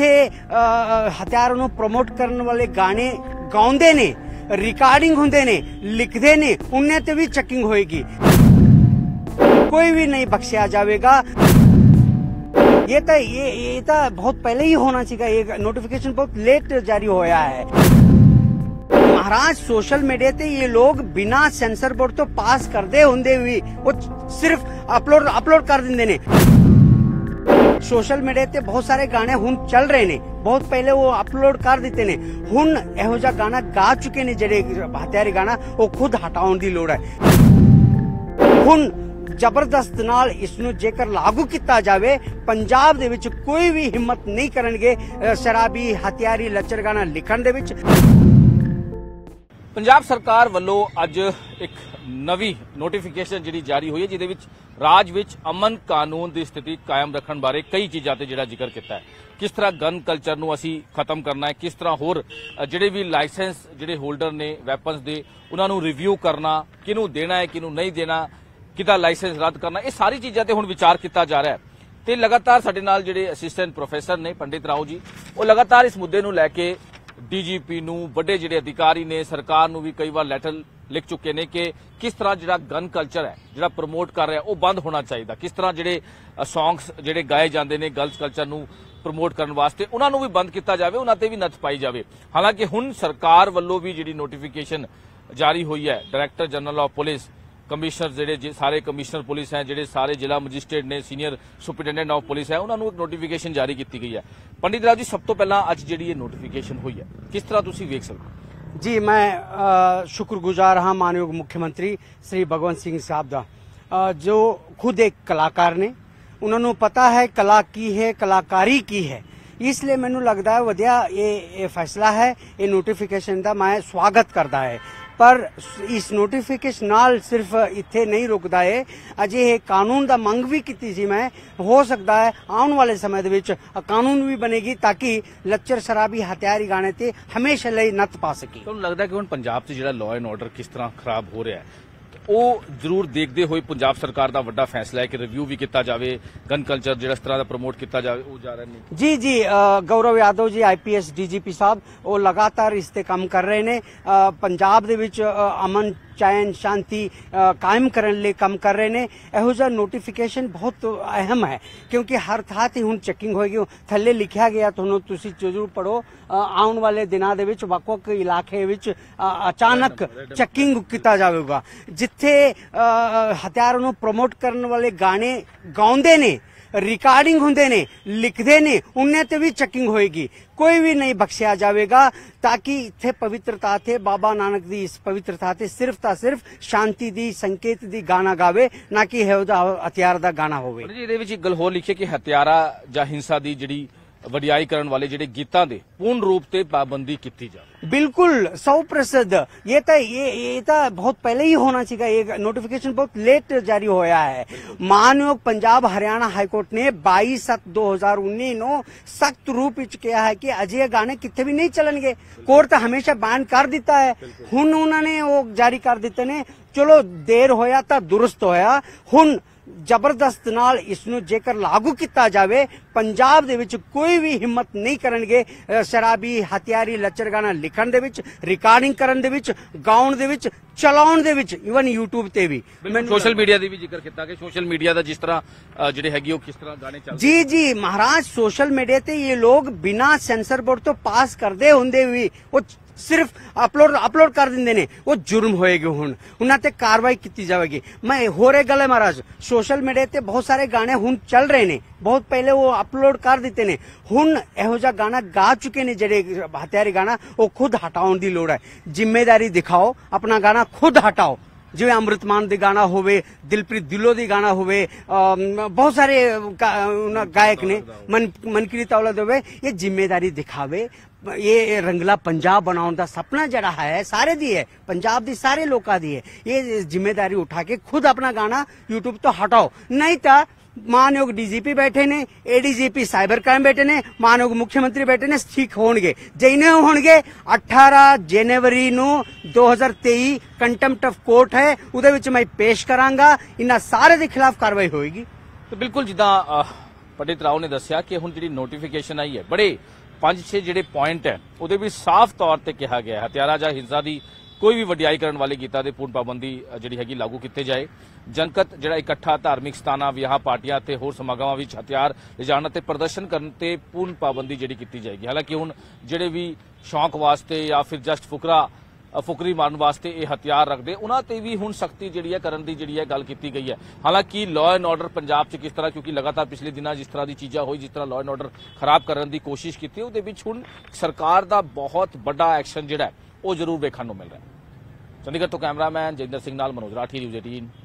उत्थे हथियारों को प्रमोट करने वाले गाने गाउंदे ने, रिकॉर्डिंग होंदे ने, लिखदे ने, उन्हें ते भी चेकिंग होएगी, कोई भी नहीं बख्शिया जाएगा। ये तो बहुत पहले ही होना चाहिए, ये नोटिफिकेशन बहुत लेट जारी होया है। महाराज सोशल मीडिया ते ये लोग बिना सेंसर बोर्ड तो पास कर दे होंदे हुई वो सिर्फ अपलोड कर देंदे ने। सोशल मीडिया ते बहुत सारे गाने हुन चल रहे ने, बहुत पहले वो अपलोड कर देते ने, हुन एहो जा गाना गा चुके ने, जेडे हत्यारे गाना वो खुद हटाउन दी लोड़ है। हुन जबरदस्त नाल इसनू जेकर लागू किया जाए, पंजाब दे विच कोई भी हिम्मत नहीं करनगे शराबी हत्यारी लचर गाना लिखण दे विच। पंजाब सरकार वालों अज एक नवी नोटिफिकेशन जी जारी हुई है, जिहदे विच राज विच अमन कानून की स्थिति कायम रखने बारे कई चीज़ों से जिहड़ा जिक्र किया है। किस तरह गन कल्चर नूं असीं खत्म करना है, किस तरह होर जिहड़े भी लाइसेंस जिहड़े होल्डर ने वैपनस दे उन्हां नूं रिव्यू करना, किनू देना है किनू नहीं देना, किदा लाइसेंस रद्द करना, ये सारी चीज़ों पर हुण विचार किया जा रहा है। तो लगातार साडे नाल जिहड़े असिस्टेंट प्रोफैसर ने पंडित राव जी, वो लगातार इस मुद्दे नूं लैके डीजीपी नूं, बड़े जिहड़े अधिकारी ने, सरकार नूं भी कई बार लैटर लिख चुके ने कि किस तरह जिहड़ा गन कल्चर है जिहड़ा प्रमोट कर रहा है वो बंद होना चाहिए, किस तरह जिहड़े सॉन्ग्स जिहड़े गाए जाते हैं गर्ल्स कल्चर नूं प्रमोट करने वास्ते उन्हां नूं भी बंद किया जाए, उन्हां ते भी नच पाई जाए। हालांकि हुण सरकार वल्लों भी जिहड़ी नोटिफिकेशन जारी हुई है, director general of police, commissioner जिहड़े सारे कमिश्नर पुलिस हैं, जिहड़े सारे जिला मजिस्ट्रेट ने, सीनियर सुपरिटेंडेंट ऑफ पुलिस है, उन्होंने एक नोटिफिकेशन जारी की गई है। पंडित राव जी, सब तो पहला अज जिहड़ी ये नोटिफिकेशन हुई है, किस तरह तुसीं वेख सकदे हो? जी, मैं शुक्रगुजार हाँ मानयोग मुख्यमंत्री श्री भगवंत सिंह साहब दा, जो खुद एक कलाकार ने, उन्होंने पता है कला की है, कलाकारी की है, इसलिए मैनू लगता है वधिया ये फैसला है, ये नोटिफिकेशन का मैं स्वागत करता है। पर इस नोटिफिकेशन नाल सिर्फ इत्थे नहीं रुकदा है, अजे ये कानून दा मंग भी कीती सी मैं, हो सकदा है आने वाले समय दे विच कानून भी बनेगी ताकि लच्चर शराबी हत्यारी गाने ते हमेशा लई नत पा सके। तुहानू लगदा कि हुण पंजाब 'च जिहड़ा लॉ एंड ऑर्डर किस तरह खराब हो रहा है, ਉਹ ਜ਼ਰੂਰ देखते हुए पंजाब सरकार का ਵੱਡਾ फैसला है कि रिव्यू भी किया जाए, गन कल्चर जिस तरह का प्रमोट किया जाए वो जा रहा है। जी जी, गौरव यादव जी IPS DGP साहब वो लगातार इस ते काम कर रहे हैं, पंजाब दे विच अमन चैन शांति कायम करने लिए काम कर रहे हैं। ਇਹੋ ਜਿਹਾ नोटिफिकेशन बहुत अहम है क्योंकि हर थां ते हुण चेकिंग होएगी, थल्ले लिखा गया ਤੁਹਾਨੂੰ ਤੁਸੀਂ ਜ਼ਰੂਰ पढ़ो, ਆਉਣ ਵਾਲੇ ਦਿਨਾਂ ਦੇ ਵਿੱਚ ਵੱਖ-ਵੱਖ ਇਲਾਕੇ ਵਿੱਚ अचानक चेकिंग किया जाएगा, जिथे हथियारों को प्रमोट करने वाले गाने गाउंदे ने, रिकॉर्डिंग होंदे ने, लिखदे ने, उन्हें ते भी चेकिंग होएगी, कोई भी नहीं बख्शिया जाएगा ताकि इत्थे पवित्रता थे बाबा नानक दी इस पवित्रता थे सिर्फ शांति दी संकेत दी गाना गावे, ना कि हथियार दा गाना होवे। जी, इहदे विच गल होर लिखी कि हथियारा जां हिंसा दी जिहड़ी वडियाई करन वाले जिहड़े गीतां दे पूर्ण रूप ते पाबंदी कीती जाए। बिल्कुल 100%, ये तो बहुत पहले ही होना चाहिए, ये नोटिफिकेशन बहुत लेट जारी होया है। माननीय पंजाब हरियाणा हाईकोर्ट ने 22/7/2019 नो सख्त रूप विच किया है कि अजे गाने कितने भी नहीं चलनगे, कोर्ट हमेशा बैन कर दिता है, हुन उन्होंने वो जारी कर दिते ने। चलो देर होया तो दुरुस्त होया, हुन जबरदस्त नाल इसनू जेकर लागू किया जाए, पंजाब दे विच कोई भी हिम्मत नहीं करनगे शराबी हत्यारी लचर गाना लिखण दे विच, रिकॉर्डिंग करन दे विच, गाउन दे विच, चलाउण दे विच, इवन यूट्यूब ते भी। सोशल मीडिया दी भी जिक्र कीता कि सोशल मीडिया दा जिस तरह जिहड़े हैगी किस तरह गाने चल। जी जी महाराज, सोशल मीडिया ते ये लोग बिना सेंसर बोर्ड तो पास करदे हुंदे वी वो सिर्फ अपलोड कर देंदे ने, वो जुर्म होएगी, हुण उन्हां ते कार्रवाई की जाएगी। मैं हो रही गल है महाराज, सोशल मीडिया ते बहुत सारे गाने हुण चल रहे ने, बहुत पहले वो अपलोड कर दिते ने, हुण एहो जा गाना गा चुके ने, जेडे हत्यारे गाना वो खुद हटाउण दी लोड़ है। जिम्मेदारी दिखाओ, अपना गाना खुद हटाओ, जिवें अमृतमान दे गाना होवे, दिलप्रीत दिलो दे गाना होवे, बहुत सारे गायक ने, मनकीरत औलद होवे, ये जिम्मेदारी दिखावे। ये रंगला पंजाब बनाने का सपना जड़ा है सारे दी है, पंजाब दी सारे लोगों दी है, ये जिम्मेदारी उठा के खुद अपना गाना यूट्यूब तो हटाओ, नहीं तो मानयोग DGP बैठे ने, ADGP साइबर क्राइम बैठे ने, मानयोग मुख्यमंत्री बैठे ने, ठीक होंगे जिन्हें होंगे। 18 जनवरी 2023 कंटैम्प्ट ऑफ कोर्ट है, उहदे विच मैं पेश करांगा, इन्हां सारे दे खिलाफ कार्रवाई होएगी। तो बिल्कुल जिदा पंडित राव ने दस्सिया कि हुण जिहड़ी नोटिफिकेशन आई है बड़े 5-6 जिहड़े पॉइंट है उहदे भी साफ तौर ते कहा गया है हत्यारा जां हिंसा दी कोई भी वड्याई करने वाले गीता दे पूर्ण पाबंदी जिहड़ी हैगी लागू कीती जाए। जनकत जिहड़ा इकट्ठा धार्मिक स्थानां विआह पार्टियां ते होर समागमां विच हथियार लिजाण ते प्रदर्शन करन ते पूर्ण पाबंदी जिहड़ी कीती जाएगी। हालांकि हुण जिहड़े भी शौक वास्ते या फिर जस्ट फुकरी मारन वास्ते ये हथियार रखते उन्हां ते भी हुण सख्ती जिहड़ी है करन दी जिहड़ी है गल कीती गई है। हालांकि लॉ एंड ऑर्डर पंजाब च किस तरह क्योंकि लगातार पिछले दिनां जिस तरह दी चीज़ां होई जिस तरह लॉ एंड ऑर्डर खराब करन दी कोशिश कीती उहदे विच हुण सरकार दा बहुत बड़ा एक्शन जिहड़ा है वो जरूर देखने को मिल रहा है। चंडीगढ़ तो कैमरामैन जयेंद्र सिंह नाल मनोज राठी, News18।